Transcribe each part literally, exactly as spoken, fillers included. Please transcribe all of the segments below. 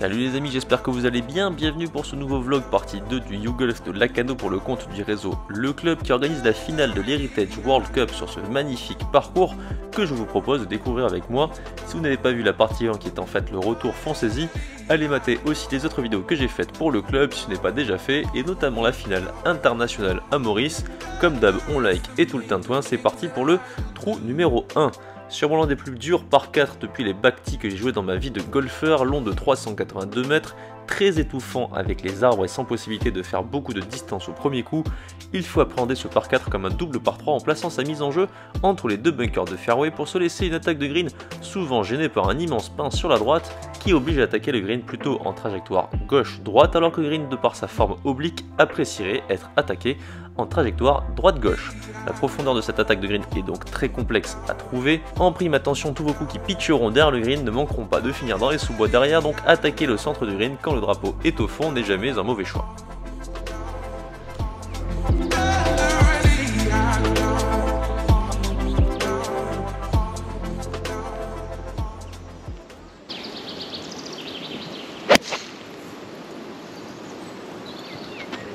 Salut les amis, j'espère que vous allez bien, bienvenue pour ce nouveau vlog partie deux du Ugolf de Lacanau pour le compte du réseau Le Club qui organise la finale de l'Heritage World Cup sur ce magnifique parcours que je vous propose de découvrir avec moi. Si vous n'avez pas vu la partie un qui est en fait le retour, foncez-y, allez mater aussi les autres vidéos que j'ai faites pour le club si ce n'est pas déjà fait et notamment la finale internationale à Maurice. Comme d'hab, on like et tout le tintouin, c'est parti pour le trou numéro un. Sûrement l'un des plus durs par quatre depuis les Bacti que j'ai joué dans ma vie de golfeur, long de trois cent quatre-vingt-deux mètres, très étouffant avec les arbres et sans possibilité de faire beaucoup de distance au premier coup. Il faut appréhender ce par quatre comme un double par trois en plaçant sa mise en jeu entre les deux bunkers de fairway pour se laisser une attaque de green souvent gênée par un immense pin sur la droite qui oblige à attaquer le green plutôt en trajectoire gauche-droite alors que le green de par sa forme oblique apprécierait être attaqué en trajectoire droite-gauche. La profondeur de cette attaque de green est donc très complexe à trouver. En prime, attention, tous vos coups qui pitcheront derrière le green ne manqueront pas de finir dans les sous-bois derrière, donc attaquer le centre du green quand le drapeau est au fond n'est jamais un mauvais choix.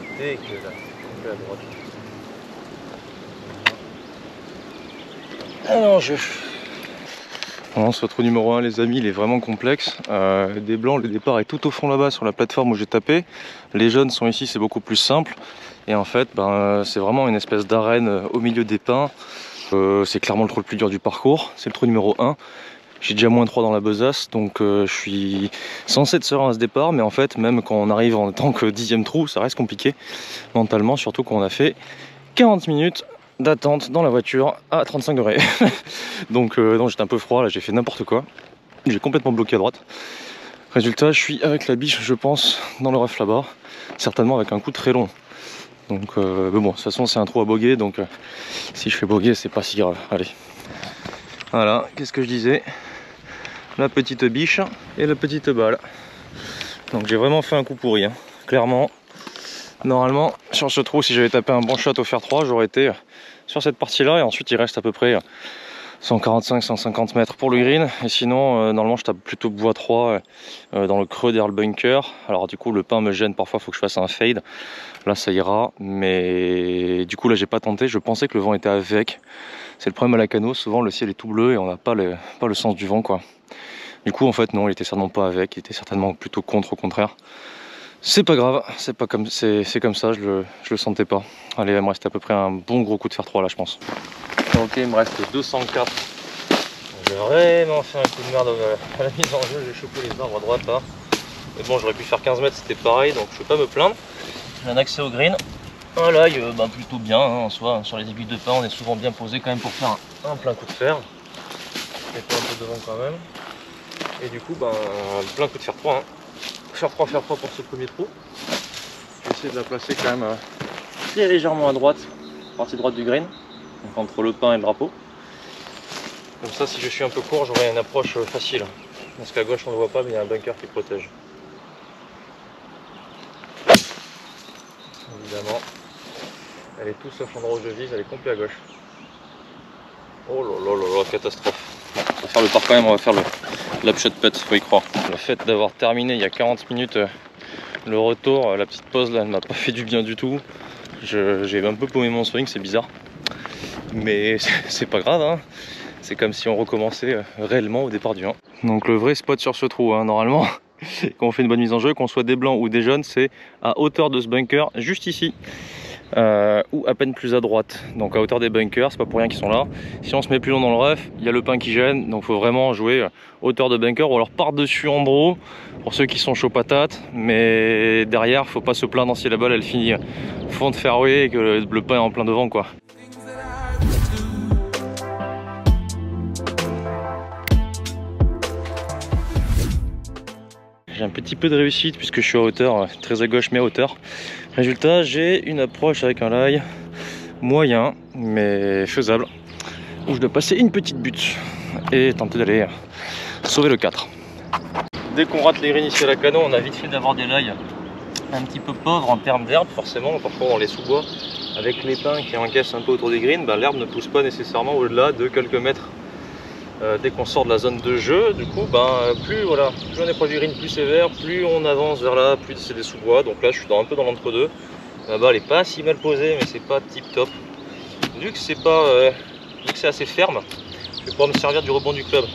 C'est dégueulasse, c'est à droite. Alors je... On lance le trou numéro un les amis, il est vraiment complexe. Euh, des blancs, le départ est tout au fond là-bas sur la plateforme où j'ai tapé. Les jeunes sont ici, c'est beaucoup plus simple. Et en fait, ben, c'est vraiment une espèce d'arène au milieu des pins. Euh, c'est clairement le trou le plus dur du parcours, c'est le trou numéro un. J'ai déjà moins trois dans la besace, donc euh, je suis censé être serein à ce départ, mais en fait, même quand on arrive en tant que dixième trou, ça reste compliqué mentalement, surtout qu'on a fait quarante minutes d'attente dans la voiture à trente-cinq degrés. donc euh, non, j'étais un peu froid, là j'ai fait n'importe quoi, j'ai complètement bloqué à droite. Résultat, je suis avec la biche, je pense, dans le rough là-bas, certainement avec un coup très long. Donc euh, bon, de toute façon, c'est un trou à boguer, donc euh, si je fais boguer, c'est pas si grave. Allez. Voilà, qu'est-ce que je disais? La petite biche et la petite balle. Donc j'ai vraiment fait un coup pourri, hein. Clairement. Normalement, sur ce trou, si j'avais tapé un bon shot au fer trois, j'aurais été sur cette partie-là. Et ensuite, il reste à peu près cent quarante-cinq à cent cinquante mètres pour le green. Et sinon, euh, normalement, je tape plutôt bois trois euh, dans le creux derrière le bunker. Alors du coup, le pin me gêne. Parfois, il faut que je fasse un fade. Là, ça ira. Mais du coup, là, j'ai pas tenté. Je pensais que le vent était avec. C'est le problème à Lacanau, souvent le ciel est tout bleu et on n'a pas le, pas le sens du vent quoi. Du coup en fait non, il était certainement pas avec, il était certainement plutôt contre au contraire. C'est pas grave, c'est pas comme, c'est comme ça, je le, je le sentais pas. Allez, il me reste à peu près un bon gros coup de fer trois là je pense. Ok, il me reste deux cent quatre. J'ai vraiment fait un coup de merde à la mise en jeu, j'ai chopé les arbres à droite là. Mais bon, j'aurais pu faire quinze mètres, c'était pareil, donc je peux pas me plaindre. J'ai un accès au green. Un l'ail ben plutôt bien hein, en soi, sur les aiguilles de pin on est souvent bien posé quand même pour faire un, un plein coup de fer. Je mets pas un peu devant quand même. Et du coup ben plein coup de fer trois. Hein. Fer trois, fer trois pour ce premier trou. Je vais essayer de la placer quand même euh, très légèrement à droite, partie droite du green, donc entre le pin et le drapeau. Comme ça si je suis un peu court j'aurai une approche facile. Parce qu'à gauche on ne voit pas mais il y a un bunker qui protège. Évidemment. Elle est tout sauf l'endroit où je vise, elle est complète à gauche. Oh là là là là, catastrophe. On va faire le par quand même, on va faire le l'upshot putt, faut y croire. Le fait d'avoir terminé il y a quarante minutes le retour, la petite pause là, elle m'a pas fait du bien du tout. J'ai un peu paumé mon swing, c'est bizarre. Mais c'est pas grave, hein. C'est comme si on recommençait réellement au départ du un. Donc le vrai spot sur ce trou, hein, normalement. Quand on fait une bonne mise en jeu, qu'on soit des blancs ou des jaunes, c'est à hauteur de ce bunker, juste ici. Euh, ou à peine plus à droite, donc à hauteur des bunkers, c'est pas pour rien qu'ils sont là. Si on se met plus long dans le rough, il y a le pin qui gêne, donc faut vraiment jouer hauteur de bunker ou alors par-dessus en draw pour ceux qui sont chauds patates, mais derrière faut pas se plaindre si la balle elle finit fond de fairway et que le, le pin est en plein devant quoi. J'ai un petit peu de réussite puisque je suis à hauteur, très à gauche mais à hauteur. Résultat, j'ai une approche avec un lie moyen mais faisable où je dois passer une petite butte et tenter d'aller sauver le quatre. Dès qu'on rate les greens ici à Lacanau, on a vite fait d'avoir des lies un petit peu pauvres en termes d'herbe forcément. Parfois on les sous-bois avec les pins qui encaissent un peu autour des greens, ben, l'herbe ne pousse pas nécessairement au-delà de quelques mètres. Euh, dès qu'on sort de la zone de jeu, du coup, ben, plus, voilà, plus on est proche du green, plus c'est vert, plus on avance vers là, plus c'est des sous-bois. Donc là, je suis dans, un peu dans l'entre-deux. La balle n'est pas si mal posée, mais c'est pas tip-top. Vu que c'est pas, euh, vu que c'est assez ferme, je vais pouvoir me servir du rebond du club.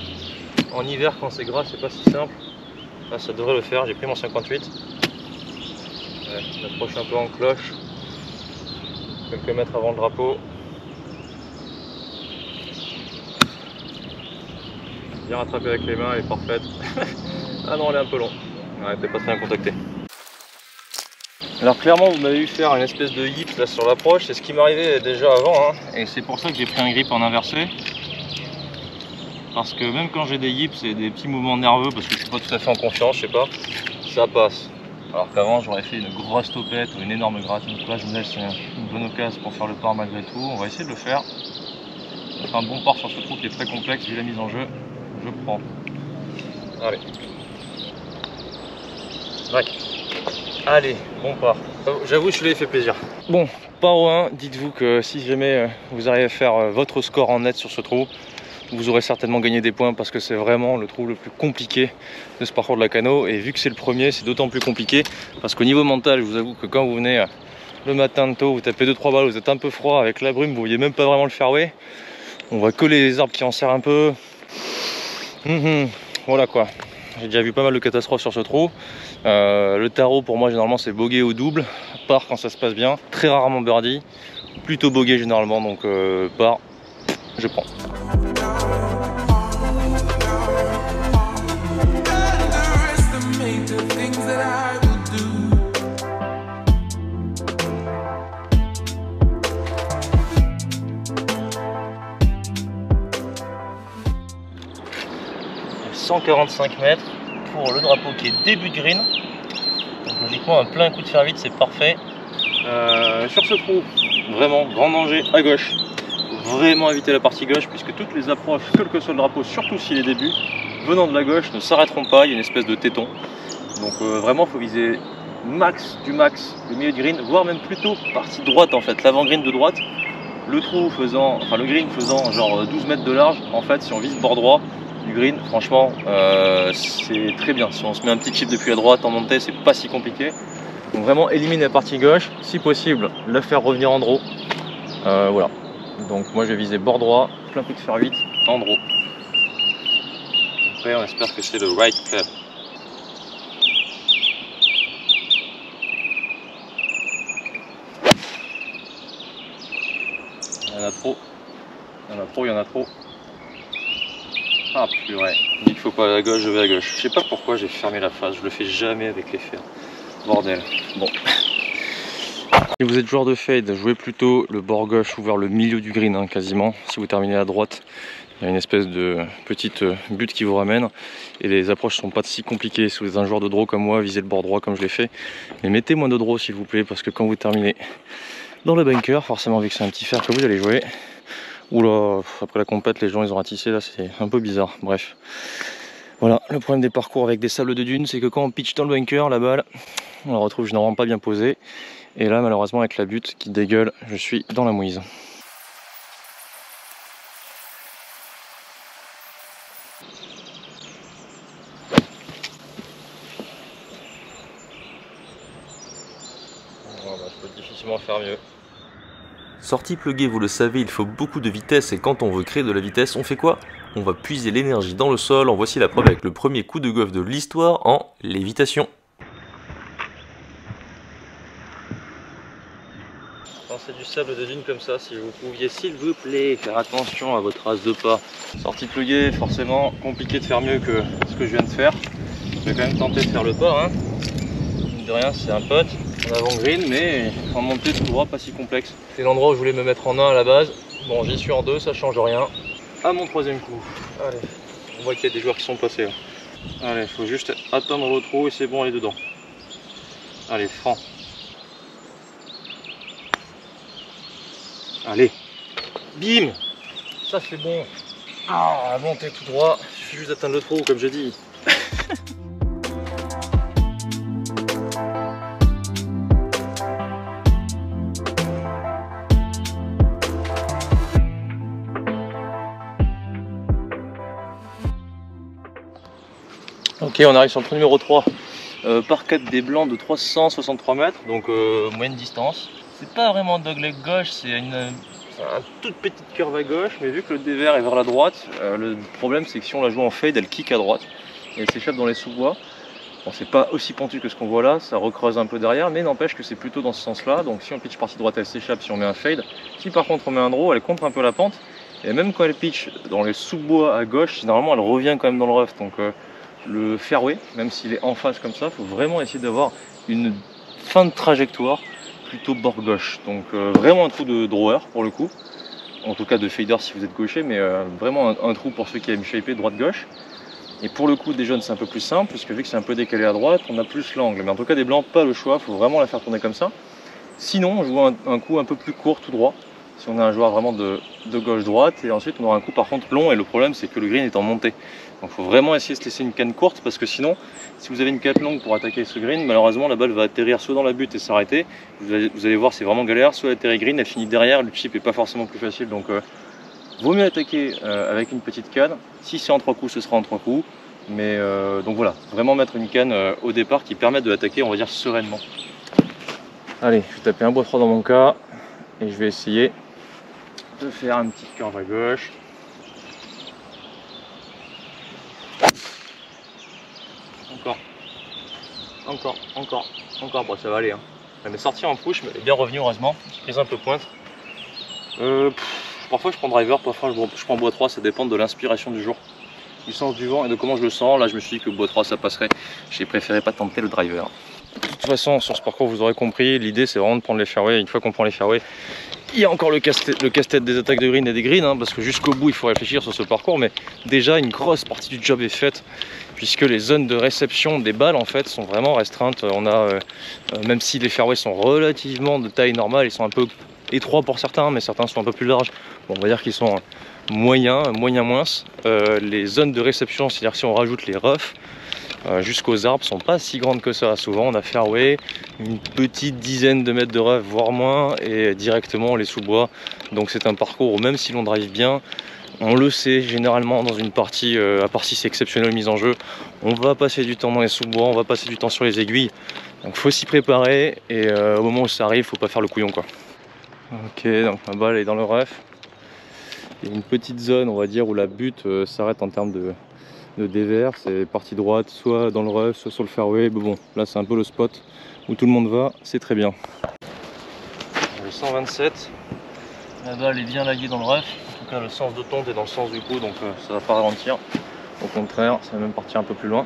En hiver, quand c'est gras, c'est pas si simple. Là, ça devrait le faire. J'ai pris mon cinquante-huit. Ouais, on approche un peu en cloche. Quelques mètres avant le drapeau. Bien rattrapé avec les mains, elle est parfaite. Ah non, elle est un peu longue. Ouais, t'es pas très bien contacté. Alors clairement, vous m'avez vu faire une espèce de hit là sur l'approche. C'est ce qui m'arrivait déjà avant, hein. Et c'est pour ça que j'ai pris un grip en inversé. Parce que même quand j'ai des hips et des petits mouvements nerveux, parce que je suis pas tout à fait en confiance, je sais pas, ça passe. Alors qu'avant, j'aurais fait une grosse topette ou une énorme gratte. Donc là, je me laisse une bonne occasion pour faire le par malgré tout. On va essayer de le faire. On fait un bon par sur ce trou qui est très complexe vu la mise en jeu. Je prends. Allez. Back. Allez, bon par. J'avoue, je l'ai fait plaisir. Bon, par au un, dites-vous que si jamais vous arrivez à faire votre score en net sur ce trou, vous aurez certainement gagné des points parce que c'est vraiment le trou le plus compliqué de ce parcours de Lacanau. Et vu que c'est le premier, c'est d'autant plus compliqué parce qu'au niveau mental, je vous avoue que quand vous venez le matin de tôt, vous tapez deux trois balles, vous êtes un peu froid avec la brume, vous voyez même pas vraiment le fairway. On va coller les arbres qui en serrent un peu. Mmh, voilà quoi, j'ai déjà vu pas mal de catastrophes sur ce trou. Euh, le tarot pour moi généralement c'est bogey au double, par quand ça se passe bien, très rarement birdie, plutôt bogey généralement, donc euh, par, je prends. cent quarante-cinq mètres pour le drapeau qui est début de green. Donc logiquement un plein coup de fer vite, c'est parfait. Euh, sur ce trou, vraiment grand danger à gauche. Vraiment éviter la partie gauche puisque toutes les approches, quel que soit le drapeau, surtout si les débuts, venant de la gauche, ne s'arrêteront pas. Il y a une espèce de téton. Donc euh, vraiment, il faut viser max du max le milieu de green, voire même plutôt partie droite en fait, l'avant-green de droite. Le trou faisant, enfin le green faisant genre douze mètres de large. En fait, si on vise bord droit du green, franchement euh, c'est très bien. Si on se met un petit chip depuis la droite en montée, c'est pas si compliqué. Donc vraiment éliminer la partie gauche, si possible le faire revenir en draw. Euh, voilà, donc moi je vais viser bord droit, plein coup de fer huit, en draw. Après on espère que c'est le right club. Il y en a trop, il y en a trop, il y en a trop. Ah purée, il dit qu'il faut pas aller à gauche, je vais à gauche. Je sais pas pourquoi j'ai fermé la face, je le fais jamais avec les fers. Bordel. Bon. Si vous êtes joueur de fade, jouez plutôt le bord gauche ou vers le milieu du green hein, quasiment. Si vous terminez à droite, il y a une espèce de petite butte qui vous ramène. Et les approches sont pas si compliquées. Si vous êtes un joueur de draw comme moi, visez le bord droit comme je l'ai fait. Mais mettez moins de draw s'il vous plaît, parce que quand vous terminez dans le bunker, forcément vu que c'est un petit fer que vous allez jouer. Oula, après la compète, les gens ils ont ratissé là, c'est un peu bizarre. Bref, voilà le problème des parcours avec des sables de dunes, c'est que quand on pitch dans le bunker, la balle on la retrouve généralement pas bien posée. Et là, malheureusement, avec la butte qui dégueule, je suis dans la mouise. Voilà, je peux difficilement faire mieux. Sortie pluguée, vous le savez, il faut beaucoup de vitesse et quand on veut créer de la vitesse, on fait quoi? On va puiser l'énergie dans le sol, en voici la preuve avec le premier coup de golf de l'histoire en lévitation. Quand c'est du sable de dune comme ça, si vous pouviez s'il vous plaît faire attention à votre as de pas. Sortie pluguée, forcément compliqué de faire mieux que ce que je viens de faire. Je vais quand même tenter de faire le pas, hein. De rien, c'est un pote. En avant green, mais en montée tout droit, pas si complexe. C'est l'endroit où je voulais me mettre en un à la base. Bon, j'y suis en deux, ça change rien. À mon troisième coup. Allez, on voit qu'il y a des joueurs qui sont passés là. Allez, faut juste atteindre le trou et c'est bon, aller dedans. Allez, franc. Allez. Bim. Ça c'est bon. Ah, montée tout droit. Il suffit juste d'atteindre le trou, comme j'ai dit. Ok, on arrive sur le trou numéro trois. Euh, par quatre des blancs de trois cent soixante-trois mètres, donc euh, moyenne distance. C'est pas vraiment dogleg gauche, c'est une, une toute petite curve à gauche, mais vu que le dévers est vers la droite, euh, le problème c'est que si on la joue en fade, elle kick à droite et elle s'échappe dans les sous-bois. Bon, c'est pas aussi pentu que ce qu'on voit là, ça recreuse un peu derrière, mais n'empêche que c'est plutôt dans ce sens-là. Donc si on pitch partie droite, elle s'échappe si on met un fade. Si par contre on met un draw, elle contre un peu la pente. Et même quand elle pitch dans les sous-bois à gauche, normalement elle revient quand même dans le rough. Donc euh, le fairway, même s'il est en face comme ça, il faut vraiment essayer d'avoir une fin de trajectoire plutôt bord gauche. Donc euh, vraiment un trou de drawer pour le coup. En tout cas de fader si vous êtes gaucher, mais euh, vraiment un, un trou pour ceux qui aiment shaper droite-gauche. Et pour le coup des jaunes c'est un peu plus simple, puisque vu que c'est un peu décalé à droite, on a plus l'angle. Mais en tout cas des blancs, pas le choix, il faut vraiment la faire tourner comme ça. Sinon on joue un, un coup un peu plus court tout droit, si on a un joueur vraiment de, de gauche-droite. Et ensuite on aura un coup par contre long, et le problème c'est que le green est en montée. Donc il faut vraiment essayer de se laisser une canne courte, parce que sinon, si vous avez une canne longue pour attaquer ce green, malheureusement la balle va atterrir soit dans la butte et s'arrêter. Vous, vous allez voir, c'est vraiment galère, soit elle atterrit green, elle finit derrière, le chip est pas forcément plus facile. Donc euh, vaut mieux attaquer euh, avec une petite canne. Si c'est en trois coups, ce sera en trois coups. Mais euh, donc voilà, vraiment mettre une canne euh, au départ qui permette de l'attaquer, on va dire, sereinement. Allez, je vais taper un bois trois dans mon cas, et je vais essayer de faire un petit curve à gauche. Encore, encore, encore, encore. Bon, ça va aller, hein. Elle m'est sortie en push, mais elle est bien revenue heureusement. J'ai prise un peu pointe. Euh, Parfois je prends driver, parfois je prends bois trois, ça dépend de l'inspiration du jour, du sens du vent et de comment je le sens. Là je me suis dit que bois trois ça passerait, j'ai préféré pas tenter le driver. De toute façon sur ce parcours vous aurez compris, l'idée c'est vraiment de prendre les fairways. Une fois qu'on prend les fairways, il y a encore le casse-tête le casse-tête des attaques de green et des greens, hein, parce que jusqu'au bout il faut réfléchir sur ce parcours, mais déjà une grosse partie du job est faite, puisque les zones de réception des balles en fait sont vraiment restreintes. On a, euh, même si les fairways sont relativement de taille normale, ils sont un peu étroits pour certains, mais certains sont un peu plus larges. Bon, on va dire qu'ils sont moyens, moyens moins. Euh, les zones de réception, c'est-à-dire si on rajoute les roughs euh, jusqu'aux arbres, sont pas si grandes que ça. Souvent, on a fairway, une petite dizaine de mètres de rough, voire moins, et directement les sous-bois. Donc c'est un parcours où même si l'on drive bien, on le sait, généralement dans une partie, euh, à part si c'est exceptionnel mise en jeu, on va passer du temps dans les sous-bois, on va passer du temps sur les aiguilles. Donc faut s'y préparer, et euh, au moment où ça arrive, faut pas faire le couillon, quoi. Ok, donc ma balle est dans le rough. Il y a une petite zone, on va dire, où la butte euh, s'arrête en termes de, de dévers. C'est partie droite, soit dans le rough, soit sur le fairway. Mais bon, là c'est un peu le spot où tout le monde va, c'est très bien. Le cent vingt-sept, la balle est bien laguée dans le rough. En tout cas, le sens de tonte est dans le sens du coup, donc euh, ça va pas ralentir. Au contraire, ça va même partir un peu plus loin.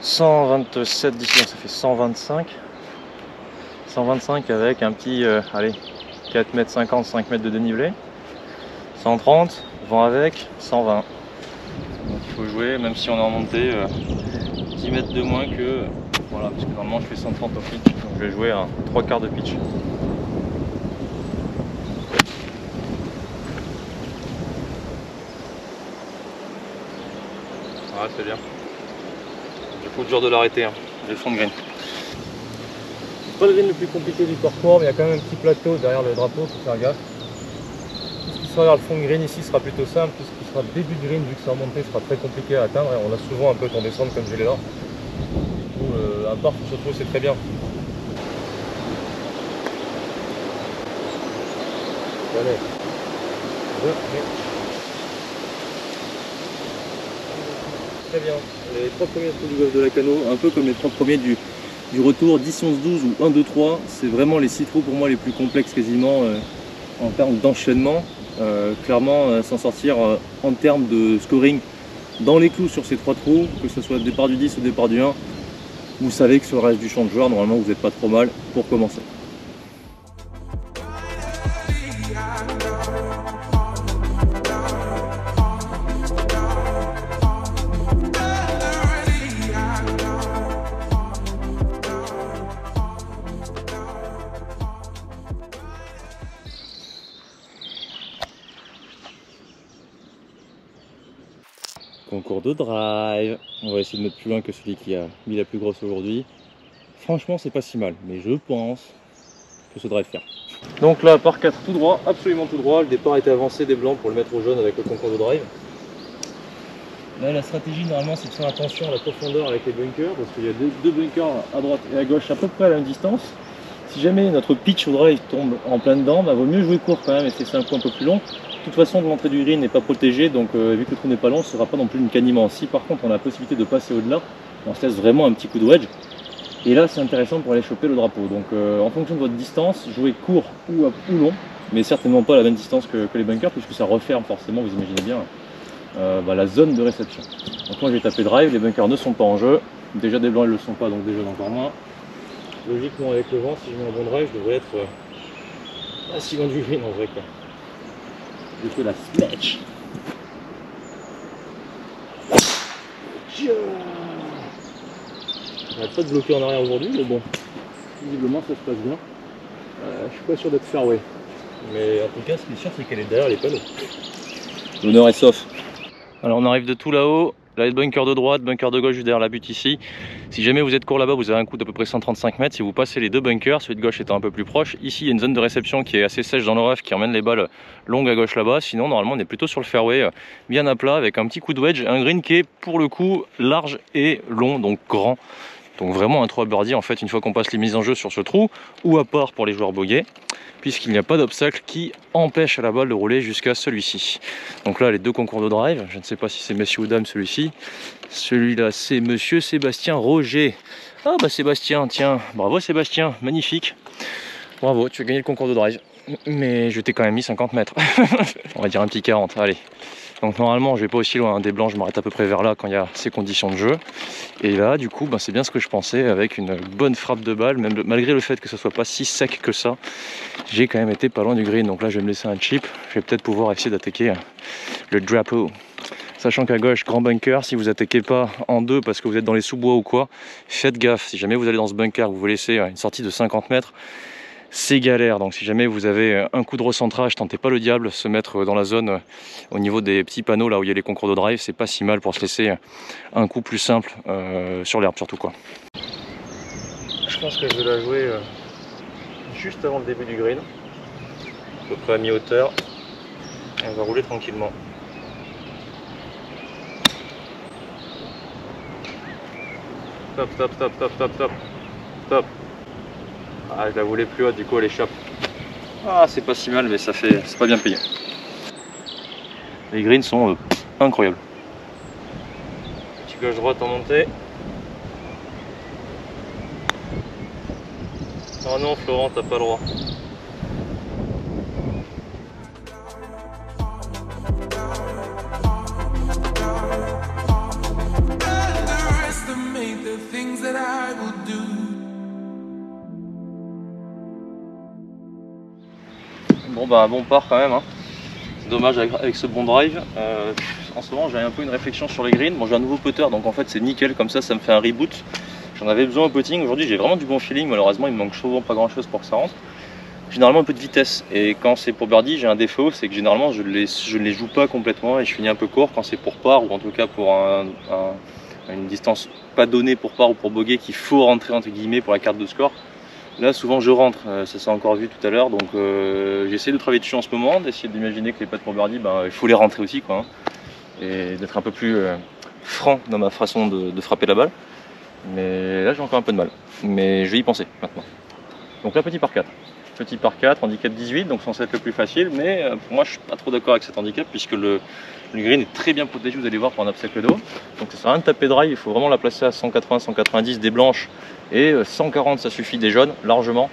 cent vingt-sept d'ici, ça fait cent vingt-cinq. cent vingt-cinq avec un petit, euh, allez, quatre mètres cinquante, cinq mètres de dénivelé, cent trente, vent avec, cent vingt. Donc il faut jouer, même si on est en montée, euh, dix mètres de moins que, voilà, parce que normalement je fais cent trente au pitch, donc je vais jouer à trois quarts de pitch. Ouais, c'est bien. Du coup, dur de l'arrêter, hein, les fonds de green. C'est pas le green le plus compliqué du parcours, mais il y a quand même un petit plateau derrière le drapeau, faut faire gaffe. Ce qui sera vers le fond de green ici sera plutôt simple, tout ce qui sera début de green, vu que c'est en montée, sera très compliqué à atteindre, et on a souvent un peu en descente comme je l'ai là. Du coup, euh, un parc où se trouve, c'est très bien. Allez. Très bien. Les trois premiers trous du golf de Lacanau, un peu comme les trois premiers du... du retour, dix, onze, douze ou un, deux, trois, c'est vraiment les six trous pour moi les plus complexes quasiment euh, en termes d'enchaînement. Euh, clairement, euh, s'en sortir euh, en termes de scoring dans les clous sur ces trois trous, que ce soit au départ du dix ou au départ du un, vous savez que sur le reste du champ de joueurs, normalement vous n'êtes pas trop mal pour commencer. Concours de drive, on va essayer de mettre plus loin que celui qui a mis la plus grosse aujourd'hui. Franchement c'est pas si mal, mais je pense que ce drive faire. Donc là par quatre tout droit, absolument tout droit, le départ était avancé des blancs pour le mettre au jaune avec le concours de drive. Là, la stratégie normalement c'est de faire attention à la profondeur avec les bunkers, parce qu'il y a deux, deux bunkers à droite et à gauche à peu près à la même distance. Si jamais notre pitch au drive tombe en plein dedans, bah, vaut mieux jouer court quand même et c'est un coup un peu plus long. De toute façon, l'entrée du green n'est pas protégée, donc euh, vu que le trou n'est pas long, ce ne sera pas non plus une canne immense. Si par contre on a la possibilité de passer au-delà, on se laisse vraiment un petit coup de wedge. Et là, c'est intéressant pour aller choper le drapeau. Donc euh, en fonction de votre distance, jouez court ou, ou long, mais certainement pas à la même distance que, que les bunkers, puisque ça referme forcément, vous imaginez bien, euh, bah, la zone de réception. Donc moi, j'ai tapé drive, les bunkers ne sont pas en jeu. Déjà des blancs, ils ne le sont pas, donc déjà encore moins. Logiquement, avec le vent, si je mets un bon drive, je devrais être euh, à six loin du green en vrai. Quoi. J'ai fait la smash. On n'a pas de bloquer en arrière aujourd'hui, mais bon, visiblement ça se passe bien. Euh, je suis pas sûr d'être fairway. Mais en tout cas, ce qui est sûr, c'est qu'elle est derrière les panneaux. L'honneur est sauf. Alors on arrive de tout là-haut. Là, bunker de droite, bunker de gauche juste derrière la butte ici. Si jamais vous êtes court là-bas, vous avez un coup d'à peu près cent trente-cinq mètres. Si vous passez les deux bunkers, celui de gauche étant un peu plus proche. Ici, il y a une zone de réception qui est assez sèche dans le rough, qui emmène les balles longues à gauche là-bas. Sinon, normalement, on est plutôt sur le fairway, bien à plat, avec un petit coup de wedge. Un green qui est, pour le coup, large et long, donc grand. Donc vraiment un trois birdie, en fait, une fois qu'on passe les mises en jeu sur ce trou, ou à part pour les joueurs bogeys, puisqu'il n'y a pas d'obstacle qui empêche la balle de rouler jusqu'à celui-ci. Donc là, les deux concours de drive, je ne sais pas si c'est messieurs ou dames celui-ci. Celui-là, c'est monsieur Sébastien Roger. Ah bah Sébastien, tiens, bravo Sébastien, magnifique. Bravo, tu as gagné le concours de drive. Mais je t'ai quand même mis cinquante mètres. On va dire un petit quarante, allez. Donc normalement je vais pas aussi loin, hein. Des blancs je m'arrête à peu près vers là quand il y a ces conditions de jeu. Et là du coup ben, c'est bien ce que je pensais, avec une bonne frappe de balle, même malgré le fait que ce soit pas si sec que ça, j'ai quand même été pas loin du green. Donc là je vais me laisser un chip, je vais peut-être pouvoir essayer d'attaquer le drapeau. Sachant qu'à gauche, grand bunker, si vous attaquez pas en deux parce que vous êtes dans les sous-bois ou quoi, faites gaffe, si jamais vous allez dans ce bunker, vous vous laissez une sortie de cinquante mètres. C'est galère, donc si jamais vous avez un coup de recentrage, tentez pas le diable. Se mettre dans la zone au niveau des petits panneaux là où il y a les concours de drive, c'est pas si mal pour se laisser un coup plus simple euh, sur l'herbe surtout quoi. Je pense que je vais la jouer euh, juste avant le début du green, à peu près à mi-hauteur, et on va rouler tranquillement. Top, top, top, top, top, top, top. Ah, je la voulais plus haute, du coup elle échappe. Ah, c'est pas si mal, mais ça fait, c'est pas bien payé. Les greens sont euh, incroyables. Petit gauche droite en montée. Oh non, Florent, t'as pas le droit. Bon bah bon part quand même, hein. Dommage avec, avec ce bon drive. Euh, en ce moment j'ai un peu une réflexion sur les greens. Bon j'ai un nouveau putter donc en fait c'est nickel, comme ça ça me fait un reboot. J'en avais besoin au putting, aujourd'hui j'ai vraiment du bon feeling, malheureusement il me manque souvent pas grand chose pour que ça rentre. Généralement un peu de vitesse, et quand c'est pour birdie j'ai un défaut, c'est que généralement je, les, je ne les joue pas complètement et je finis un peu court. Quand c'est pour part, ou en tout cas pour un, un, une distance pas donnée pour part ou pour bogey qu'il faut rentrer entre guillemets pour la carte de score. Là souvent je rentre, euh, ça s'est encore vu tout à l'heure, donc euh, j'essaie de travailler dessus en ce moment, d'essayer d'imaginer que les putts pour birdie, ben, il faut les rentrer aussi quoi, hein, et d'être un peu plus euh, franc dans ma façon de, de frapper la balle, mais là j'ai encore un peu de mal, mais je vais y penser maintenant. Donc là petit par quatre, petit par quatre, handicap dix-huit, donc censé être le plus facile, mais euh, pour moi je suis pas trop d'accord avec cet handicap, puisque le, le green est très bien protégé, vous allez voir, pour un obstacle d'eau, donc ça sert à rien de taper drive, il faut vraiment la placer à cent quatre-vingts, cent quatre-vingt-dix des blanches, et cent quarante ça suffit des jaunes largement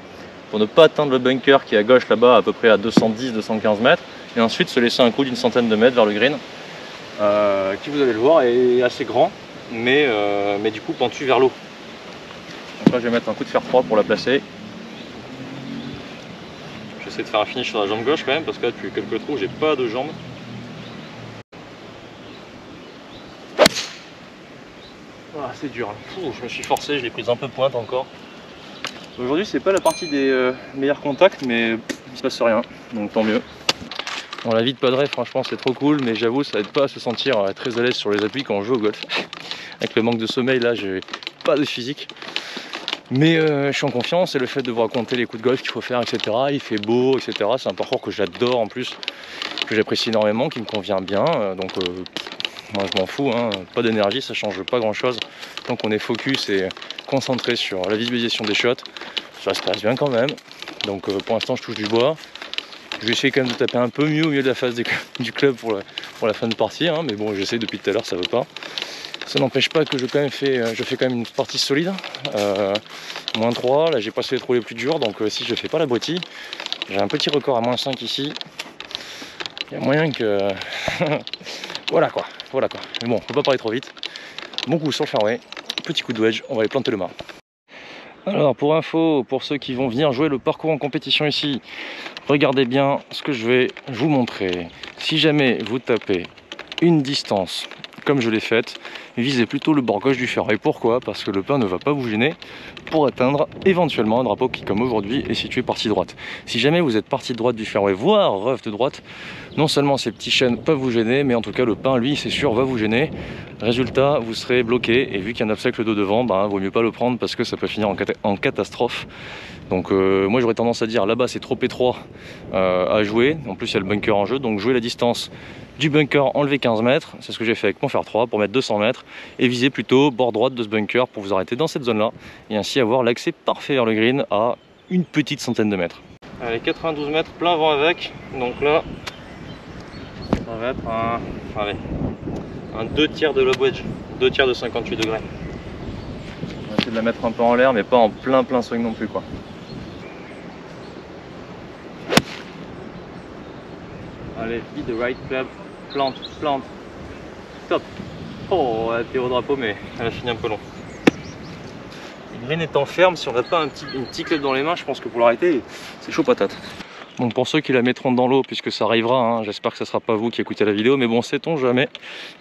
pour ne pas atteindre le bunker qui est à gauche là-bas à peu près à deux cent dix, deux cent quinze mètres, et ensuite se laisser un coup d'une centaine de mètres vers le green euh, qui vous allez le voir est assez grand mais, euh, mais du coup pentu vers l'eau. Donc là je vais mettre un coup de fer froid pour la placer. J'essaie de faire un finish sur la jambe gauche quand même parce que là, depuis quelques trous j'ai pas de jambe. Ah, c'est dur, hein. Je me suis forcé, je l'ai prise un peu pointe encore. Aujourd'hui c'est pas la partie des euh, meilleurs contacts, mais pff, il se passe rien, donc tant mieux. Bon, la vie de padre franchement c'est trop cool, mais j'avoue ça aide pas à se sentir euh, très à l'aise sur les appuis quand on joue au golf. Avec le manque de sommeil là j'ai pas de physique. Mais euh, je suis en confiance, et le fait de vous raconter les coups de golf qu'il faut faire, et cetera. Il fait beau, et cetera. C'est un parcours que j'adore en plus, que j'apprécie énormément, qui me convient bien, euh, donc euh, moi je m'en fous, hein. Pas d'énergie, ça change pas grand chose. Tant qu'on est focus et concentré sur la visualisation des shots, ça se passe bien quand même. Donc euh, pour l'instant je touche du bois. Je vais essayer quand même de taper un peu mieux au milieu de la phase du club pour la, pour la fin de partie, hein. Mais bon, j'essaie depuis tout à l'heure, ça ne veut pas. Ça n'empêche pas que je, quand même fais, je fais quand même une partie solide. Euh, moins trois, là j'ai passé les trous les plus durs, donc euh, si je ne fais pas la broutilles, j'ai un petit record à moins cinq ici. Il y a moyen que... voilà quoi, voilà quoi. Mais bon, on ne peut pas parler trop vite. Bon coup sur le fairway, petit coup de wedge, on va aller planter le mât. Alors pour info, pour ceux qui vont venir jouer le parcours en compétition ici, regardez bien ce que je vais vous montrer. Si jamais vous tapez une distance comme je l'ai faite, visez plutôt le bord gauche du fairway. Pourquoi? Parce que le pin ne va pas vous gêner pour atteindre éventuellement un drapeau qui, comme aujourd'hui, est situé partie droite. Si jamais vous êtes partie droite du fairway, voire rough de droite, non seulement ces petits chênes peuvent vous gêner, mais en tout cas le pin, lui, c'est sûr, va vous gêner. Résultat, vous serez bloqué, et vu qu'il y a un obstacle de devant, bah, vaut mieux pas le prendre parce que ça peut finir en, cat en catastrophe. Donc euh, moi j'aurais tendance à dire là-bas c'est trop étroit euh, à jouer, en plus il y a le bunker en jeu, donc jouer la distance du bunker, enlever quinze mètres, c'est ce que j'ai fait avec mon fer trois pour mettre deux cents mètres, et viser plutôt bord droite de ce bunker pour vous arrêter dans cette zone là et ainsi avoir l'accès parfait vers le green à une petite centaine de mètres. Allez, quatre-vingt-douze mètres plein vent avec, donc là ça va être un, allez, un deux tiers de lob wedge, deux tiers de cinquante-huit degrés. On va essayer de la mettre un peu en l'air mais pas en plein plein swing non plus quoi. Allez, be the right club, plante, plante, top. Oh, elle a été au drapeau, mais elle a fini un peu long. Le green étant ferme, si on n'a pas un petit, une petite club dans les mains, je pense que pour l'arrêter, c'est chaud patate. Bon, pour ceux qui la mettront dans l'eau, puisque ça arrivera, hein, j'espère que ce ne sera pas vous qui écoutez la vidéo, mais bon, sait-on jamais.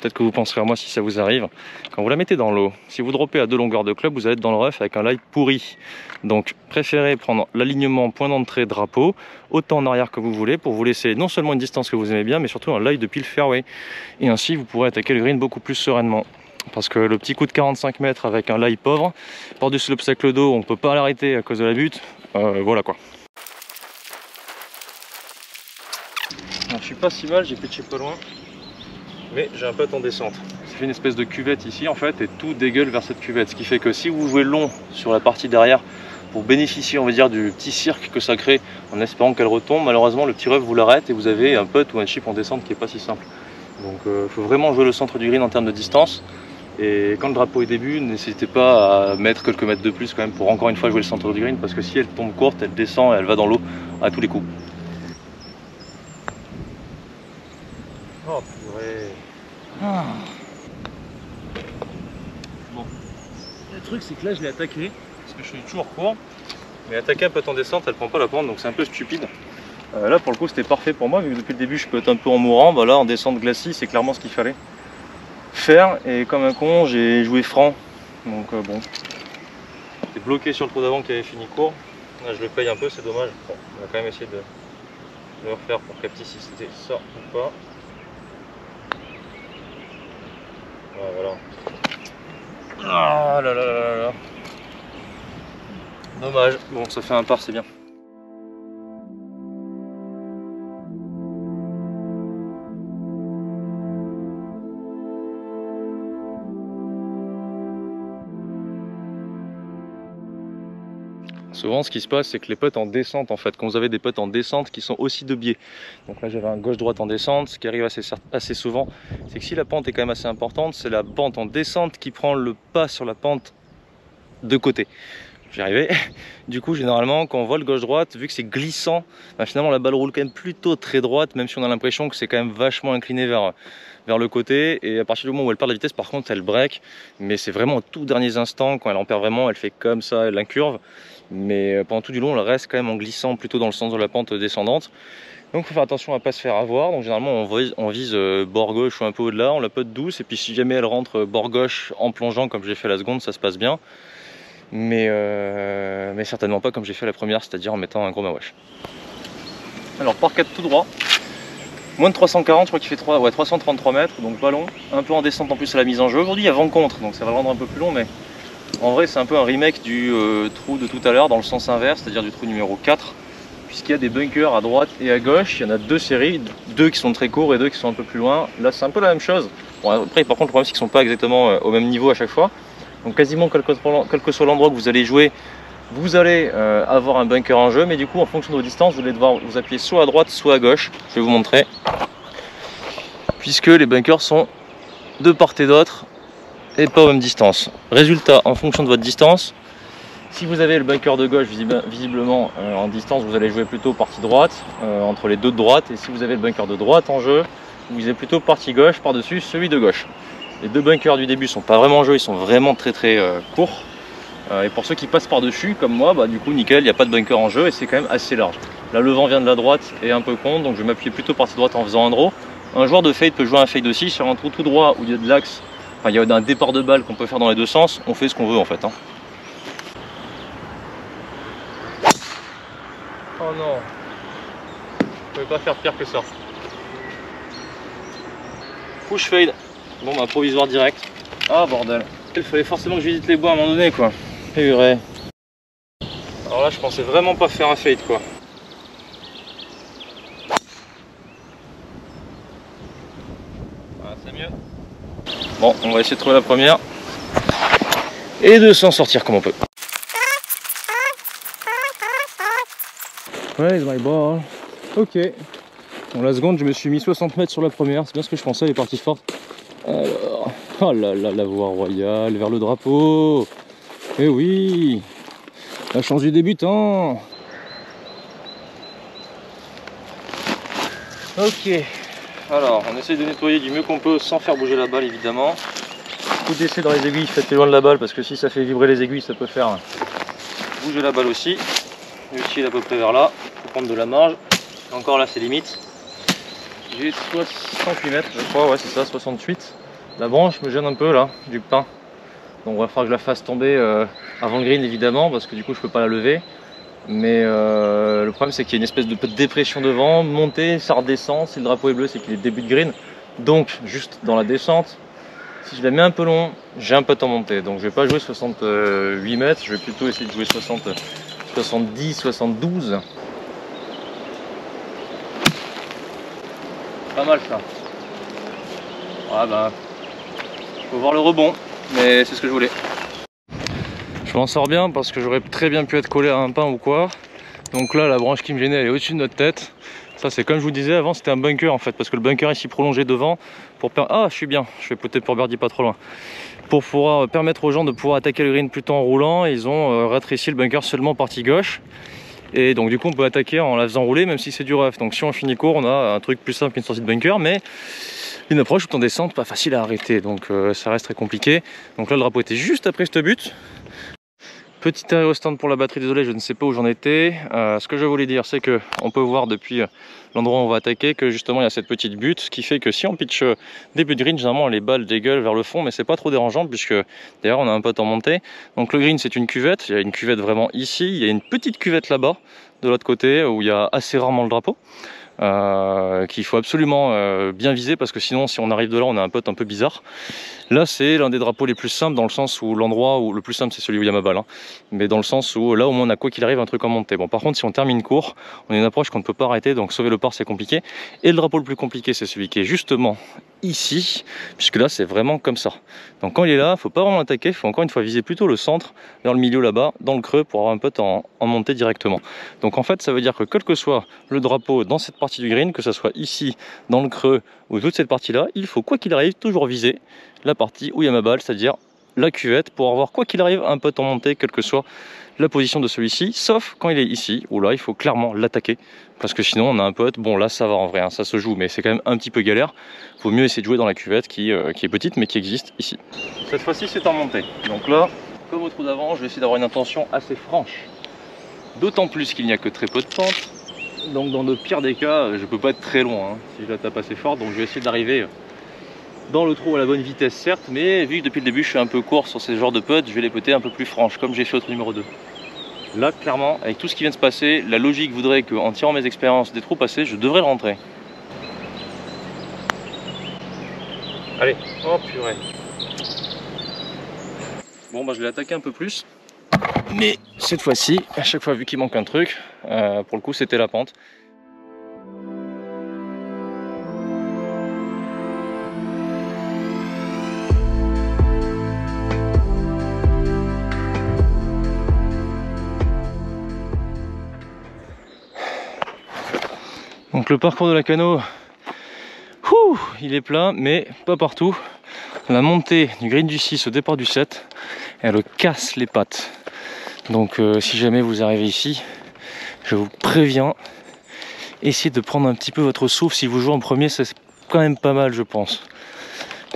Peut-être que vous penserez à moi si ça vous arrive. Quand vous la mettez dans l'eau, si vous droppez à deux longueurs de club, vous allez être dans le rough avec un lie pourri. Donc, préférez prendre l'alignement point d'entrée drapeau, autant en arrière que vous voulez, pour vous laisser non seulement une distance que vous aimez bien, mais surtout un lie depuis le fairway. Et ainsi, vous pourrez attaquer le green beaucoup plus sereinement. Parce que le petit coup de quarante-cinq mètres avec un lie pauvre, par-dessus l'obstacle d'eau, on ne peut pas l'arrêter à cause de la butte. Euh, voilà quoi. Alors, je suis pas si mal, j'ai pitché pas loin, mais j'ai un putt en descente. Ça fait une espèce de cuvette ici en fait, et tout dégueule vers cette cuvette. Ce qui fait que si vous jouez long sur la partie derrière pour bénéficier, on va dire, du petit cirque que ça crée en espérant qu'elle retombe, malheureusement le petit rough vous l'arrête et vous avez un putt ou un chip en descente qui est pas si simple. Donc il euh, faut vraiment jouer le centre du green en termes de distance. Et quand le drapeau est début, n'hésitez pas à mettre quelques mètres de plus quand même pour encore une fois jouer le centre du green, parce que si elle tombe courte, elle descend et elle va dans l'eau à tous les coups. Oh purée. Ah. Bon. Le truc c'est que là je l'ai attaqué, parce que je suis toujours court, mais attaquer un peu en descente, elle prend pas la pente, donc c'est un peu stupide. Euh, là pour le coup c'était parfait pour moi, vu que depuis le début je peux être un peu en mourant, bah là en descente glacis c'est clairement ce qu'il fallait faire, et comme un con j'ai joué franc, donc euh, bon. J'étais bloqué sur le trou d'avant qui avait fini court, là je le paye un peu, c'est dommage, bon, on va quand même essayer de le refaire pour capter si c'était ça ou pas. Ah, voilà. Ah là là là là. Dommage. Bon, ça fait un par, c'est bien. Souvent, ce qui se passe, c'est que les putts en descente, en fait, quand vous avez des putts en descente qui sont aussi de biais. Donc là, j'avais un gauche-droite en descente. Ce qui arrive assez, assez souvent, c'est que si la pente est quand même assez importante, c'est la pente en descente qui prend le pas sur la pente de côté. J'y arrivais. Du coup, généralement, quand on voit le gauche-droite, vu que c'est glissant, ben finalement, la balle roule quand même plutôt très droite, même si on a l'impression que c'est quand même vachement incliné vers... vers le côté, et à partir du moment où elle perd la vitesse, par contre elle break, mais c'est vraiment au tout dernier instant, quand elle en perd vraiment, elle fait comme ça, elle incurve, mais pendant tout du long elle reste quand même en glissant plutôt dans le sens de la pente descendante, donc il faut faire attention à ne pas se faire avoir. Donc généralement on vise bord gauche ou un peu au-delà, on la pote douce, et puis si jamais elle rentre bord gauche en plongeant comme j'ai fait la seconde, ça se passe bien, mais, euh... mais certainement pas comme j'ai fait la première, c'est-à-dire en mettant un gros mawash. Alors par quatre tout droit, moins de trois cent quarante, je crois qu'il fait trois, ouais, trois cent trente-trois mètres, donc pas long, un peu en descente en plus à la mise en jeu. Aujourd'hui il y a vent contre, donc ça va le rendre un peu plus long, mais en vrai c'est un peu un remake du euh, trou de tout à l'heure dans le sens inverse, c'est-à-dire du trou numéro quatre, puisqu'il y a des bunkers à droite et à gauche, il y en a deux séries, deux qui sont très courts et deux qui sont un peu plus loin. Là c'est un peu la même chose, Bon, après, par contre, le problème, c'est qu'ils ne sont pas exactement euh, au même niveau à chaque fois. Donc, quasiment, quel que, quel que soit l'endroit que vous allez jouer, vous allez euh, avoir un bunker en jeu. Mais du coup, en fonction de vos distances, vous allez devoir vous appuyer soit à droite, soit à gauche. Je vais vous montrer. Puisque les bunkers sont de part et d'autre et pas aux mêmes distances. Résultat, en fonction de votre distance, si vous avez le bunker de gauche, visiblement euh, en distance, vous allez jouer plutôt partie droite, euh, entre les deux de droite. Et si vous avez le bunker de droite en jeu, vous visez plutôt partie gauche par-dessus celui de gauche. Les deux bunkers du début sont pas vraiment en jeu, ils sont vraiment très très euh, courts. Euh, et pour ceux qui passent par-dessus, comme moi, bah, du coup nickel, il n'y a pas de bunker en jeu et c'est quand même assez large. Là, le vent vient de la droite et est un peu contre, donc je vais m'appuyer plutôt partie droite en faisant un draw. Un joueur de fade peut jouer un fade aussi sur un trou tout droit où il y a de l'axe, enfin il y a un départ de balle qu'on peut faire dans les deux sens, on fait ce qu'on veut en fait. Hein. Oh non, je ne pouvais pas faire pire que ça. Push fade, bon bah provisoire direct. Ah bordel, il fallait forcément que je visite les bois à un moment donné quoi. Purée. Alors là je pensais vraiment pas faire un fade quoi. Bon, on va essayer de trouver la première et de s'en sortir comme on peut. Where is my ball? Ok. Bon, la seconde, je me suis mis soixante mètres sur la première. C'est bien ce que je pensais, elle est partie forte. Alors, oh là là, la voie royale vers le drapeau. Eh oui, la chance du débutant. Ok. Alors, on essaie de nettoyer du mieux qu'on peut sans faire bouger la balle évidemment. Coup d'essai dans les aiguilles, faites-les loin de la balle parce que si ça fait vibrer les aiguilles, ça peut faire bouger la balle aussi. Utile à peu près vers là, faut prendre de la marge. Et encore là, c'est limite. J'ai soixante-huit mètres, je crois, ouais, c'est ça, soixante-huit. La branche me gêne un peu là, du pin. Donc, il va falloir que je la fasse tomber euh, avant le green évidemment parce que du coup, je peux pas la lever. Mais euh, le problème c'est qu'il y a une espèce de, de dépression devant, montée, ça redescend, si le drapeau est bleu c'est qu'il est début de green, donc juste dans la descente, si je la mets un peu long, j'ai un peu de temps monté, donc je vais pas jouer soixante-huit mètres, je vais plutôt essayer de jouer soixante, soixante-dix, soixante-douze. Pas mal ça. Ah bah, faut voir le rebond, mais c'est ce que je voulais. Je m'en sors bien parce que j'aurais très bien pu être collé à un pin ou quoi. Donc là, la branche qui me gênait, elle est au-dessus de notre tête. Ça, c'est comme je vous disais avant, c'était un bunker en fait, parce que le bunker ici prolongé devant pour per... ah, je suis bien. Je vais poter pour birdie pas trop loin. Pour pouvoir permettre aux gens de pouvoir attaquer le green plutôt en roulant, ils ont rétréci le bunker seulement en partie gauche. Et donc du coup, on peut attaquer en la faisant rouler, même si c'est du rough. Donc si on finit court, on a un truc plus simple qu'une sortie de bunker, mais une approche tout en descente, pas facile à arrêter. Donc euh, ça reste très compliqué. Donc là, le drapeau était juste après ce but. Petit arrêt au stand pour la batterie, désolé je ne sais pas où j'en étais. Euh, ce que je voulais dire c'est que on peut voir depuis l'endroit où on va attaquer que justement il y a cette petite butte, ce qui fait que si on pitch début de green, généralement les balles dégueulent vers le fond, mais c'est pas trop dérangeant puisque d'ailleurs on a un pote en montée. Donc le green c'est une cuvette, il y a une cuvette vraiment ici, il y a une petite cuvette là-bas, de l'autre côté, où il y a assez rarement le drapeau. Euh, qu'il faut absolument euh, bien viser parce que sinon si on arrive de là on a un pote un peu bizarre. Là c'est l'un des drapeaux les plus simples dans le sens où l'endroit où le plus simple c'est celui où il y a ma balle hein. Mais dans le sens où là au moins on a quoi qu'il arrive un truc en montée. Bon par contre si on termine court on a une approche qu'on ne peut pas arrêter donc sauver le par c'est compliqué et le drapeau le plus compliqué c'est celui qui est justement ici puisque là c'est vraiment comme ça. Donc quand il est là faut pas vraiment attaquer, il faut encore une fois viser plutôt le centre vers le milieu là-bas dans le creux pour avoir un pote en, en montée directement. Donc en fait ça veut dire que quel que soit le drapeau dans cette partie du green, que ce soit ici dans le creux ou toute cette partie là, il faut quoi qu'il arrive toujours viser la partie où il y a ma balle, c'est à dire la cuvette pour avoir quoi qu'il arrive un pote en montée quelle que soit la position de celui-ci, sauf quand il est ici où là il faut clairement l'attaquer parce que sinon on a un pote, bon là ça va en vrai hein, ça se joue mais c'est quand même un petit peu galère, vaut mieux essayer de jouer dans la cuvette qui, euh, qui est petite mais qui existe ici. Cette fois-ci c'est en montée donc là comme au trou d'avant je vais essayer d'avoir une intention assez franche d'autant plus qu'il n'y a que très peu de pente. Donc dans le pire des cas, je peux pas être très loin hein, si je la tape assez fort. Donc je vais essayer d'arriver dans le trou à la bonne vitesse certes, mais vu que depuis le début je suis un peu court sur ces genres de putts, je vais les putter un peu plus franches comme j'ai fait au trou numéro deux. Là clairement, avec tout ce qui vient de se passer, la logique voudrait qu'en tirant mes expériences des trous passés, je devrais le rentrer. Allez, oh purée. Bon bah je l'ai attaqué un peu plus. Mais cette fois-ci, à chaque fois vu qu'il manque un truc, euh, pour le coup c'était la pente. Donc le parcours de Lacanau, ouh, il est plat mais pas partout. La montée du green du six au départ du sept, elle casse les pattes. Donc euh, si jamais vous arrivez ici, je vous préviens, essayez de prendre un petit peu votre souffle. Si vous jouez en premier, c'est quand même pas mal, je pense.